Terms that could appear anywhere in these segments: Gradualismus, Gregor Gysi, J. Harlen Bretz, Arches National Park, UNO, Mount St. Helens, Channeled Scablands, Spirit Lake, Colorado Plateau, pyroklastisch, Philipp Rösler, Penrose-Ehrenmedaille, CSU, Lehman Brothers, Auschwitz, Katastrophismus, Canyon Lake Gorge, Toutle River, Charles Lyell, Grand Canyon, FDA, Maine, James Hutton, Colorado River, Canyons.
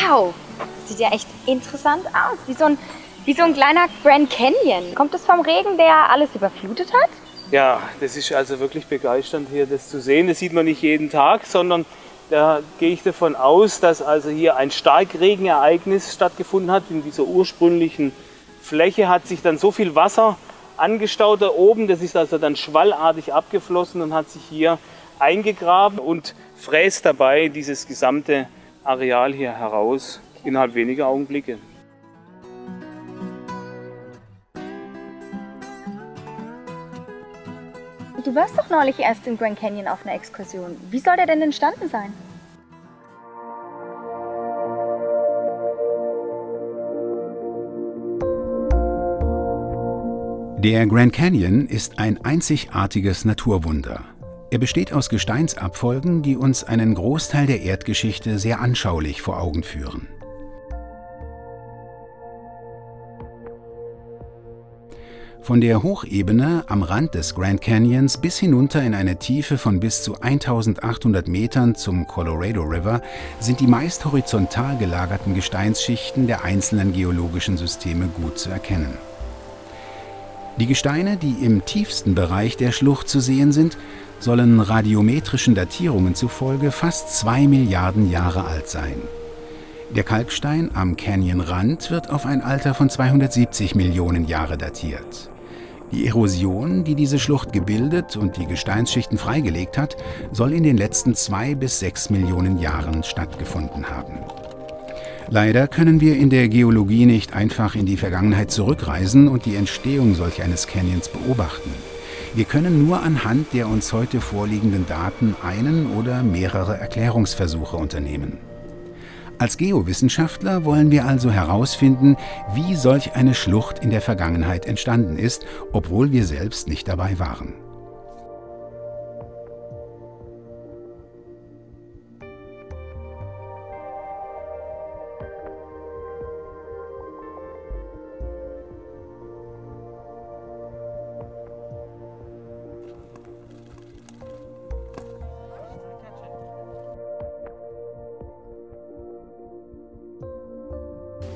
Wow, das sieht ja echt interessant aus, wie so ein kleiner Grand Canyon. Kommt das vom Regen, der alles überflutet hat? Ja, das ist also wirklich begeisternd hier, das zu sehen. Das sieht man nicht jeden Tag, sondern da gehe ich davon aus, dass also hier ein Starkregenereignis stattgefunden hat. In dieser ursprünglichen Fläche hat sich dann so viel Wasser angestaut da oben, das ist also dann schwallartig abgeflossen und hat sich hier eingegraben und fräst dabei dieses gesamte Areal hier heraus innerhalb weniger Augenblicke. Du warst doch neulich erst im Grand Canyon auf einer Exkursion. Wie soll der denn entstanden sein? Der Grand Canyon ist ein einzigartiges Naturwunder. Er besteht aus Gesteinsabfolgen, die uns einen Großteil der Erdgeschichte sehr anschaulich vor Augen führen. Von der Hochebene am Rand des Grand Canyons bis hinunter in eine Tiefe von bis zu 1800 Metern zum Colorado River sind die meist horizontal gelagerten Gesteinsschichten der einzelnen geologischen Systeme gut zu erkennen. Die Gesteine, die im tiefsten Bereich der Schlucht zu sehen sind, sollen radiometrischen Datierungen zufolge fast 2 Milliarden Jahre alt sein. Der Kalkstein am Canyonrand wird auf ein Alter von 270 Millionen Jahre datiert. Die Erosion, die diese Schlucht gebildet und die Gesteinsschichten freigelegt hat, soll in den letzten 2 bis 6 Millionen Jahren stattgefunden haben. Leider können wir in der Geologie nicht einfach in die Vergangenheit zurückreisen und die Entstehung solch eines Canyons beobachten. Wir können nur anhand der uns heute vorliegenden Daten einen oder mehrere Erklärungsversuche unternehmen. Als Geowissenschaftler wollen wir also herausfinden, wie solch eine Schlucht in der Vergangenheit entstanden ist, obwohl wir selbst nicht dabei waren.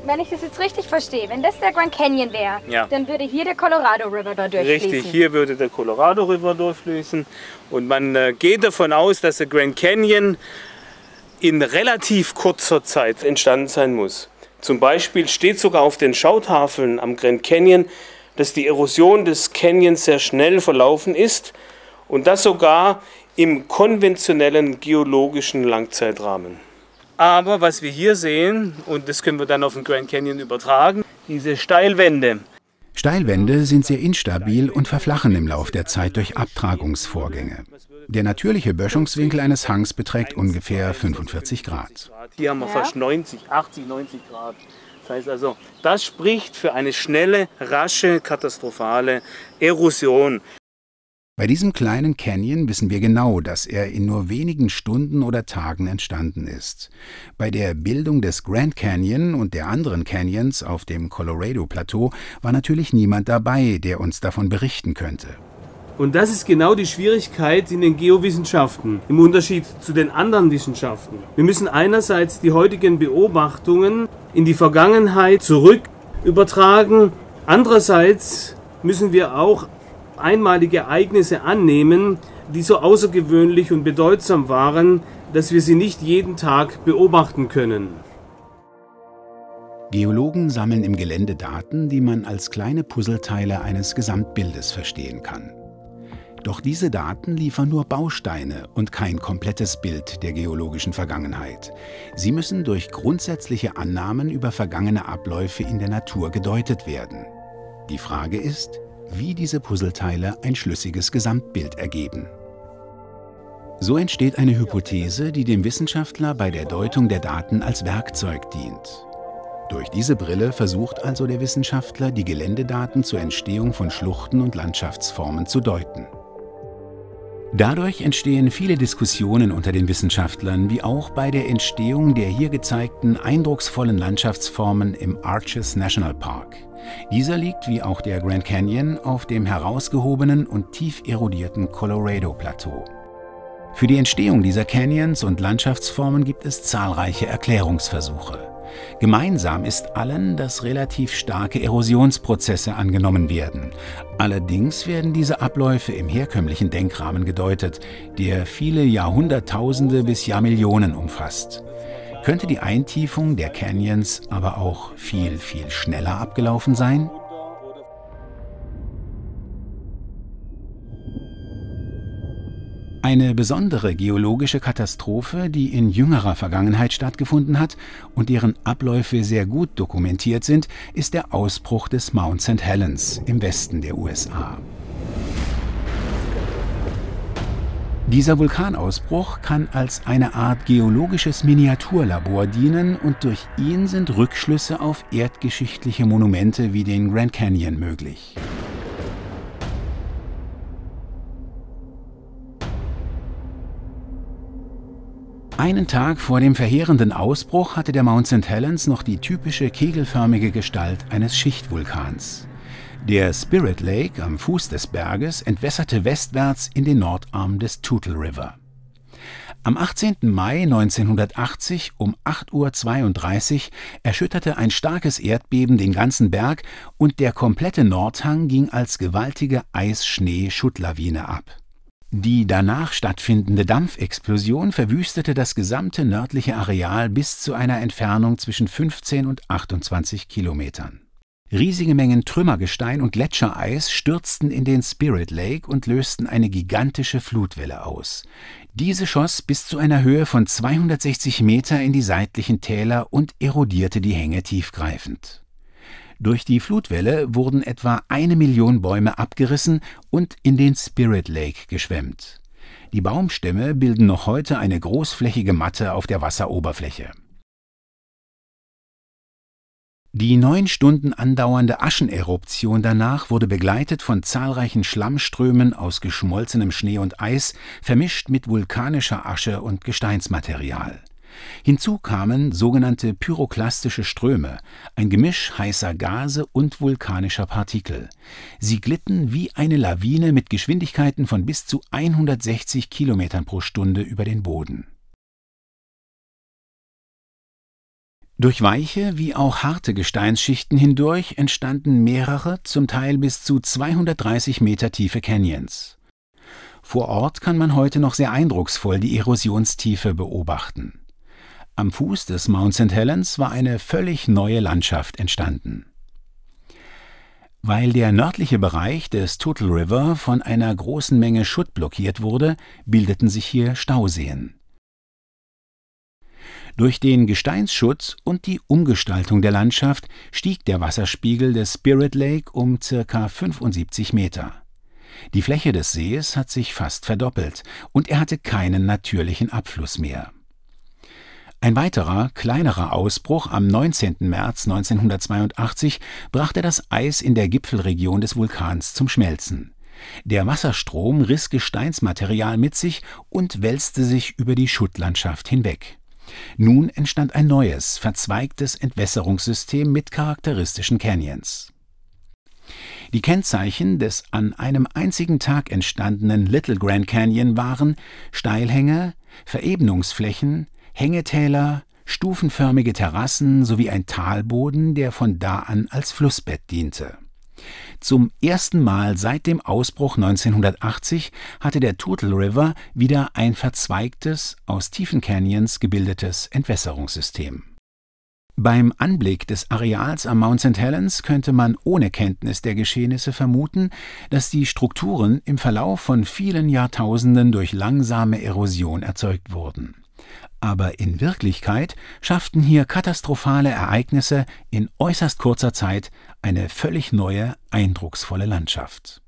Wenn ich das jetzt richtig verstehe, wenn das der Grand Canyon wäre, ja, dann würde hier der Colorado River da durchfließen. Richtig, hier würde der Colorado River durchfließen und man geht davon aus, dass der Grand Canyon in relativ kurzer Zeit entstanden sein muss. Zum Beispiel steht sogar auf den Schautafeln am Grand Canyon, dass die Erosion des Canyons sehr schnell verlaufen ist und das sogar im konventionellen geologischen Langzeitrahmen. Aber was wir hier sehen, und das können wir dann auf den Grand Canyon übertragen, diese Steilwände. Steilwände sind sehr instabil und verflachen im Lauf der Zeit durch Abtragungsvorgänge. Der natürliche Böschungswinkel eines Hangs beträgt ungefähr 45 Grad. Hier haben wir fast 90, 80, 90 Grad. Das heißt also, das spricht für eine schnelle, rasche, katastrophale Erosion. Bei diesem kleinen Canyon wissen wir genau, dass er in nur wenigen Stunden oder Tagen entstanden ist. Bei der Bildung des Grand Canyon und der anderen Canyons auf dem Colorado Plateau war natürlich niemand dabei, der uns davon berichten könnte. Und das ist genau die Schwierigkeit in den Geowissenschaften, im Unterschied zu den anderen Wissenschaften. Wir müssen einerseits die heutigen Beobachtungen in die Vergangenheit zurück übertragen, andererseits müssen wir auch einmalige Ereignisse annehmen, die so außergewöhnlich und bedeutsam waren, dass wir sie nicht jeden Tag beobachten können. Geologen sammeln im Gelände Daten, die man als kleine Puzzleteile eines Gesamtbildes verstehen kann. Doch diese Daten liefern nur Bausteine und kein komplettes Bild der geologischen Vergangenheit. Sie müssen durch grundsätzliche Annahmen über vergangene Abläufe in der Natur gedeutet werden. Die Frage ist, wie diese Puzzleteile ein schlüssiges Gesamtbild ergeben. So entsteht eine Hypothese, die dem Wissenschaftler bei der Deutung der Daten als Werkzeug dient. Durch diese Brille versucht also der Wissenschaftler, die Geländedaten zur Entstehung von Schluchten und Landschaftsformen zu deuten. Dadurch entstehen viele Diskussionen unter den Wissenschaftlern, wie auch bei der Entstehung der hier gezeigten eindrucksvollen Landschaftsformen im Arches National Park. Dieser liegt, wie auch der Grand Canyon, auf dem herausgehobenen und tief erodierten Colorado-Plateau. Für die Entstehung dieser Canyons und Landschaftsformen gibt es zahlreiche Erklärungsversuche. Gemeinsam ist allen, dass relativ starke Erosionsprozesse angenommen werden. Allerdings werden diese Abläufe im herkömmlichen Denkrahmen gedeutet, der viele Jahrhunderttausende bis Jahrmillionen umfasst. Könnte die Eintiefung der Canyons aber auch viel, viel schneller abgelaufen sein? Eine besondere geologische Katastrophe, die in jüngerer Vergangenheit stattgefunden hat und deren Abläufe sehr gut dokumentiert sind, ist der Ausbruch des Mount St. Helens im Westen der USA. Dieser Vulkanausbruch kann als eine Art geologisches Miniaturlabor dienen und durch ihn sind Rückschlüsse auf erdgeschichtliche Monumente wie den Grand Canyon möglich. Einen Tag vor dem verheerenden Ausbruch hatte der Mount St. Helens noch die typische kegelförmige Gestalt eines Schichtvulkans. Der Spirit Lake am Fuß des Berges entwässerte westwärts in den Nordarm des Toutle River. Am 18. Mai 1980 um 8:32 Uhr erschütterte ein starkes Erdbeben den ganzen Berg und der komplette Nordhang ging als gewaltige Eis-Schnee-Schuttlawine ab. Die danach stattfindende Dampfexplosion verwüstete das gesamte nördliche Areal bis zu einer Entfernung zwischen 15 und 28 Kilometern. Riesige Mengen Trümmergestein und Gletschereis stürzten in den Spirit Lake und lösten eine gigantische Flutwelle aus. Diese schoss bis zu einer Höhe von 260 Meter in die seitlichen Täler und erodierte die Hänge tiefgreifend. Durch die Flutwelle wurden etwa 1 Million Bäume abgerissen und in den Spirit Lake geschwemmt. Die Baumstämme bilden noch heute eine großflächige Matte auf der Wasseroberfläche. Die 9 Stunden andauernde Ascheneruption danach wurde begleitet von zahlreichen Schlammströmen aus geschmolzenem Schnee und Eis, vermischt mit vulkanischer Asche und Gesteinsmaterial. Hinzu kamen sogenannte pyroklastische Ströme, ein Gemisch heißer Gase und vulkanischer Partikel. Sie glitten wie eine Lawine mit Geschwindigkeiten von bis zu 160 Kilometern pro Stunde über den Boden. Durch weiche wie auch harte Gesteinsschichten hindurch entstanden mehrere, zum Teil bis zu 230 Meter tiefe Canyons. Vor Ort kann man heute noch sehr eindrucksvoll die Erosionstiefe beobachten. Am Fuß des Mount St. Helens war eine völlig neue Landschaft entstanden. Weil der nördliche Bereich des Toutle River von einer großen Menge Schutt blockiert wurde, bildeten sich hier Stauseen. Durch den Gesteinsschutt und die Umgestaltung der Landschaft stieg der Wasserspiegel des Spirit Lake um ca. 75 Meter. Die Fläche des Sees hat sich fast verdoppelt und er hatte keinen natürlichen Abfluss mehr. Ein weiterer, kleinerer Ausbruch am 19. März 1982 brachte das Eis in der Gipfelregion des Vulkans zum Schmelzen. Der Wasserstrom riss Gesteinsmaterial mit sich und wälzte sich über die Schuttlandschaft hinweg. Nun entstand ein neues, verzweigtes Entwässerungssystem mit charakteristischen Canyons. Die Kennzeichen des an einem einzigen Tag entstandenen Little Grand Canyon waren Steilhänge, Verebenungsflächen, Hängetäler, stufenförmige Terrassen sowie ein Talboden, der von da an als Flussbett diente. Zum ersten Mal seit dem Ausbruch 1980 hatte der Toutle River wieder ein verzweigtes, aus tiefen Canyons gebildetes Entwässerungssystem. Beim Anblick des Areals am Mount St. Helens könnte man ohne Kenntnis der Geschehnisse vermuten, dass die Strukturen im Verlauf von vielen Jahrtausenden durch langsame Erosion erzeugt wurden. Aber in Wirklichkeit schafften hier katastrophale Ereignisse in äußerst kurzer Zeit eine völlig neue, eindrucksvolle Landschaft.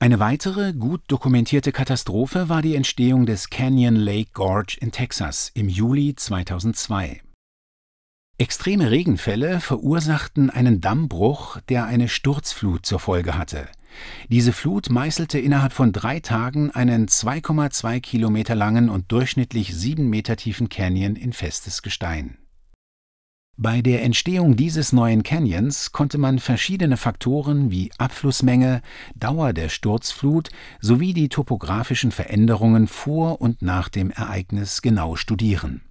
Eine weitere gut dokumentierte Katastrophe war die Entstehung des Canyon Lake Gorge in Texas im Juli 2002. Extreme Regenfälle verursachten einen Dammbruch, der eine Sturzflut zur Folge hatte. Diese Flut meißelte innerhalb von 3 Tagen einen 2,2 Kilometer langen und durchschnittlich 7 Meter tiefen Canyon in festes Gestein. Bei der Entstehung dieses neuen Canyons konnte man verschiedene Faktoren wie Abflussmenge, Dauer der Sturzflut sowie die topografischen Veränderungen vor und nach dem Ereignis genau studieren.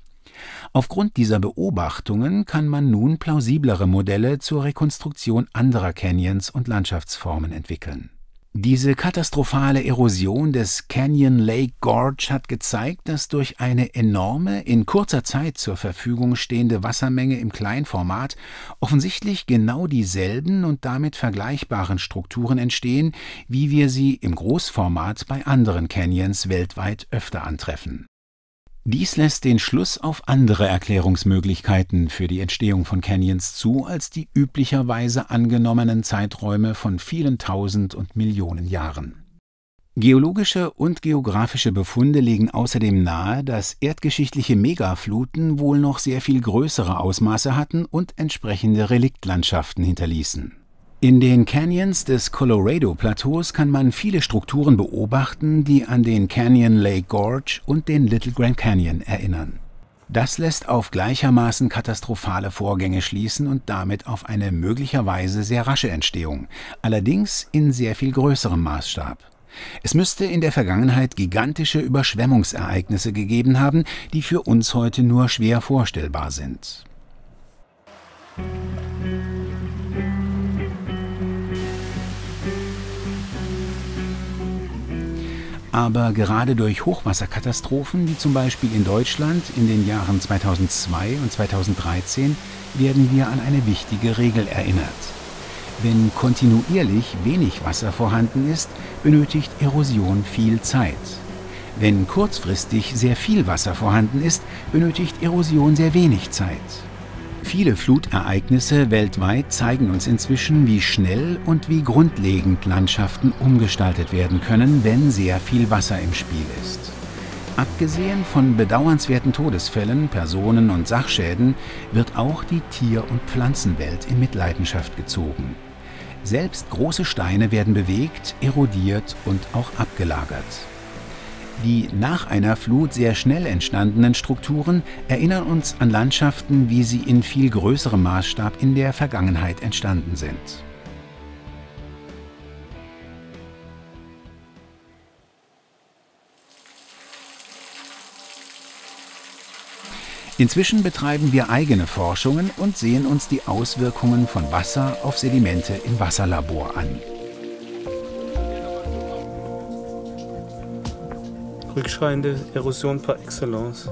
Aufgrund dieser Beobachtungen kann man nun plausiblere Modelle zur Rekonstruktion anderer Canyons und Landschaftsformen entwickeln. Diese katastrophale Erosion des Canyon Lake Gorge hat gezeigt, dass durch eine enorme, in kurzer Zeit zur Verfügung stehende Wassermenge im Kleinformat offensichtlich genau dieselben und damit vergleichbaren Strukturen entstehen, wie wir sie im Großformat bei anderen Canyons weltweit öfter antreffen. Dies lässt den Schluss auf andere Erklärungsmöglichkeiten für die Entstehung von Canyons zu, als die üblicherweise angenommenen Zeiträume von vielen Tausend und Millionen Jahren. Geologische und geografische Befunde legen außerdem nahe, dass erdgeschichtliche Megafluten wohl noch sehr viel größere Ausmaße hatten und entsprechende Reliktlandschaften hinterließen. In den Canyons des Colorado-Plateaus kann man viele Strukturen beobachten, die an den Canyon Lake Gorge und den Little Grand Canyon erinnern. Das lässt auf gleichermaßen katastrophale Vorgänge schließen und damit auf eine möglicherweise sehr rasche Entstehung, allerdings in sehr viel größerem Maßstab. Es müsste in der Vergangenheit gigantische Überschwemmungsereignisse gegeben haben, die für uns heute nur schwer vorstellbar sind. Aber gerade durch Hochwasserkatastrophen, wie zum Beispiel in Deutschland in den Jahren 2002 und 2013, werden wir an eine wichtige Regel erinnert. Wenn kontinuierlich wenig Wasser vorhanden ist, benötigt Erosion viel Zeit. Wenn kurzfristig sehr viel Wasser vorhanden ist, benötigt Erosion sehr wenig Zeit. Viele Flutereignisse weltweit zeigen uns inzwischen, wie schnell und wie grundlegend Landschaften umgestaltet werden können, wenn sehr viel Wasser im Spiel ist. Abgesehen von bedauernswerten Todesfällen, Personen- und Sachschäden wird auch die Tier- und Pflanzenwelt in Mitleidenschaft gezogen. Selbst große Steine werden bewegt, erodiert und auch abgelagert. Die nach einer Flut sehr schnell entstandenen Strukturen erinnern uns an Landschaften, wie sie in viel größerem Maßstab in der Vergangenheit entstanden sind. Inzwischen betreiben wir eigene Forschungen und sehen uns die Auswirkungen von Wasser auf Sedimente im Wasserlabor an. Rückschreiende Erosion par excellence.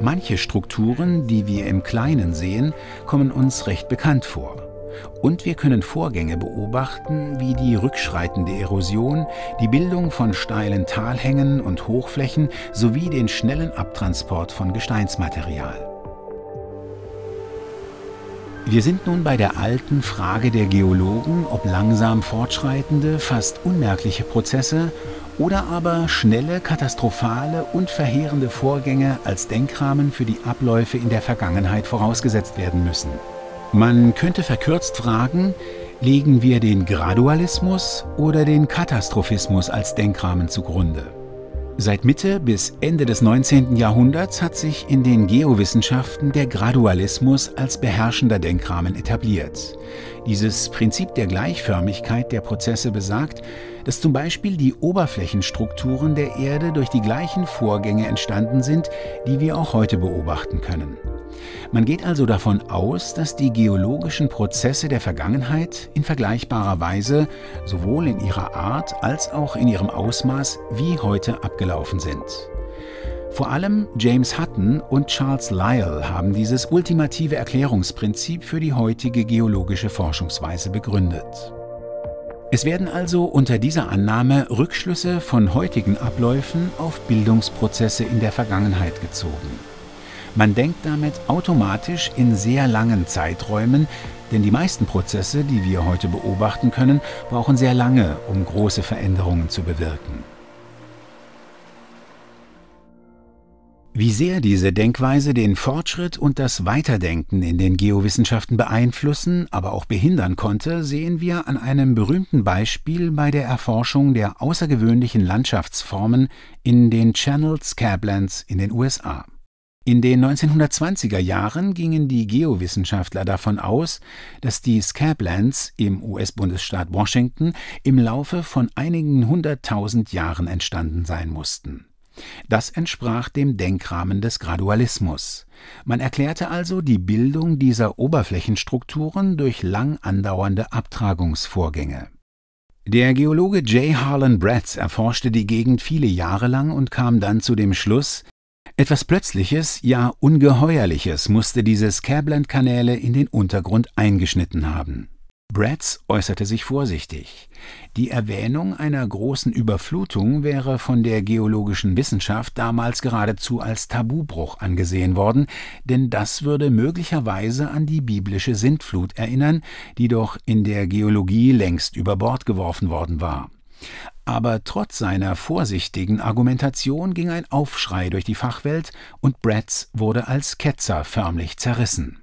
Manche Strukturen, die wir im Kleinen sehen, kommen uns recht bekannt vor. Und wir können Vorgänge beobachten, wie die rückschreitende Erosion, die Bildung von steilen Talhängen und Hochflächen sowie den schnellen Abtransport von Gesteinsmaterial. Wir sind nun bei der alten Frage der Geologen, ob langsam fortschreitende, fast unmerkliche Prozesse oder aber schnelle, katastrophale und verheerende Vorgänge als Denkrahmen für die Abläufe in der Vergangenheit vorausgesetzt werden müssen. Man könnte verkürzt fragen, legen wir den Gradualismus oder den Katastrophismus als Denkrahmen zugrunde? Seit Mitte bis Ende des 19. Jahrhunderts hat sich in den Geowissenschaften der Gradualismus als beherrschender Denkrahmen etabliert. Dieses Prinzip der Gleichförmigkeit der Prozesse besagt, dass zum Beispiel die Oberflächenstrukturen der Erde durch die gleichen Vorgänge entstanden sind, die wir auch heute beobachten können. Man geht also davon aus, dass die geologischen Prozesse der Vergangenheit in vergleichbarer Weise sowohl in ihrer Art als auch in ihrem Ausmaß wie heute abgelaufen sind. Vor allem James Hutton und Charles Lyell haben dieses ultimative Erklärungsprinzip für die heutige geologische Forschungsweise begründet. Es werden also unter dieser Annahme Rückschlüsse von heutigen Abläufen auf Bildungsprozesse in der Vergangenheit gezogen. Man denkt damit automatisch in sehr langen Zeiträumen, denn die meisten Prozesse, die wir heute beobachten können, brauchen sehr lange, um große Veränderungen zu bewirken. Wie sehr diese Denkweise den Fortschritt und das Weiterdenken in den Geowissenschaften beeinflussen, aber auch behindern konnte, sehen wir an einem berühmten Beispiel bei der Erforschung der außergewöhnlichen Landschaftsformen in den Channeled Scablands in den USA. In den 1920er Jahren gingen die Geowissenschaftler davon aus, dass die Scablands im US-Bundesstaat Washington im Laufe von einigen 100.000 Jahren entstanden sein mussten. Das entsprach dem Denkrahmen des Gradualismus. Man erklärte also die Bildung dieser Oberflächenstrukturen durch lang andauernde Abtragungsvorgänge. Der Geologe J. Harlen Bretz erforschte die Gegend viele Jahre lang und kam dann zu dem Schluss, etwas Plötzliches, ja Ungeheuerliches musste diese Scabland-Kanäle in den Untergrund eingeschnitten haben. Bretz äußerte sich vorsichtig. Die Erwähnung einer großen Überflutung wäre von der geologischen Wissenschaft damals geradezu als Tabubruch angesehen worden, denn das würde möglicherweise an die biblische Sintflut erinnern, die doch in der Geologie längst über Bord geworfen worden war. Aber trotz seiner vorsichtigen Argumentation ging ein Aufschrei durch die Fachwelt und Bretz wurde als Ketzer förmlich zerrissen.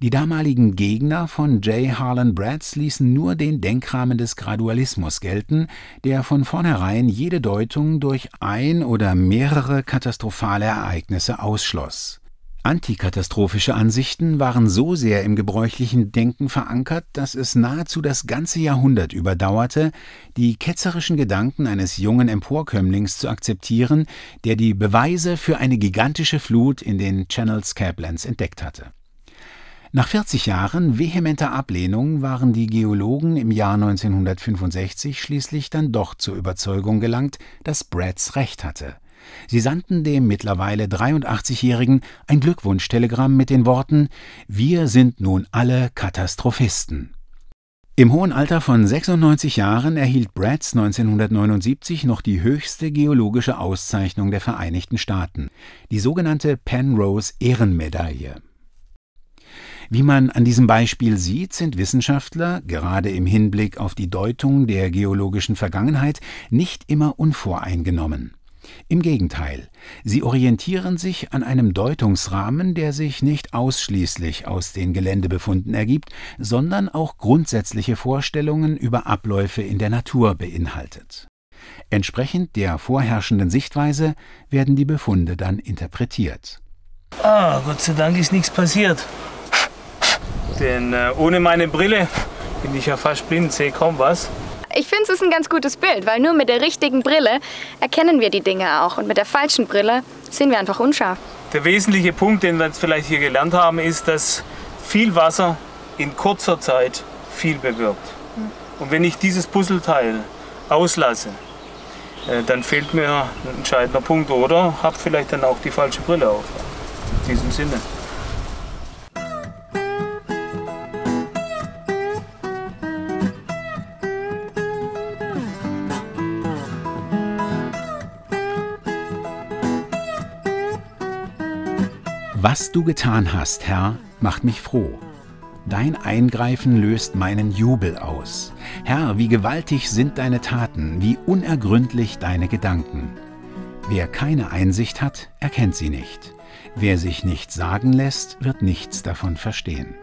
Die damaligen Gegner von J. Harlen Bretz ließen nur den Denkrahmen des Gradualismus gelten, der von vornherein jede Deutung durch ein oder mehrere katastrophale Ereignisse ausschloss. Antikatastrophische Ansichten waren so sehr im gebräuchlichen Denken verankert, dass es nahezu das ganze Jahrhundert überdauerte, die ketzerischen Gedanken eines jungen Emporkömmlings zu akzeptieren, der die Beweise für eine gigantische Flut in den Channeled Scablands entdeckt hatte. Nach 40 Jahren vehementer Ablehnung waren die Geologen im Jahr 1965 schließlich dann doch zur Überzeugung gelangt, dass Bretz recht hatte. Sie sandten dem mittlerweile 83-Jährigen ein Glückwunschtelegramm mit den Worten »Wir sind nun alle Katastrophisten«. Im hohen Alter von 96 Jahren erhielt Bretz 1979 noch die höchste geologische Auszeichnung der Vereinigten Staaten, die sogenannte Penrose-Ehrenmedaille. Wie man an diesem Beispiel sieht, sind Wissenschaftler, gerade im Hinblick auf die Deutung der geologischen Vergangenheit, nicht immer unvoreingenommen. Im Gegenteil, sie orientieren sich an einem Deutungsrahmen, der sich nicht ausschließlich aus den Geländebefunden ergibt, sondern auch grundsätzliche Vorstellungen über Abläufe in der Natur beinhaltet. Entsprechend der vorherrschenden Sichtweise werden die Befunde dann interpretiert. Ah, Gott sei Dank ist nichts passiert. Denn ohne meine Brille bin ich ja fast blind, sehe kaum was. Ich finde, es ist ein ganz gutes Bild, weil nur mit der richtigen Brille erkennen wir die Dinge auch. Und mit der falschen Brille sind wir einfach unscharf. Der wesentliche Punkt, den wir jetzt vielleicht hier gelernt haben, ist, dass viel Wasser in kurzer Zeit viel bewirkt. Und wenn ich dieses Puzzleteil auslasse, dann fehlt mir ein entscheidender Punkt oder habe vielleicht dann auch die falsche Brille auf. In diesem Sinne. Was du getan hast, Herr, macht mich froh. Dein Eingreifen löst meinen Jubel aus. Herr, wie gewaltig sind deine Taten, wie unergründlich deine Gedanken. Wer keine Einsicht hat, erkennt sie nicht. Wer sich nichts sagen lässt, wird nichts davon verstehen.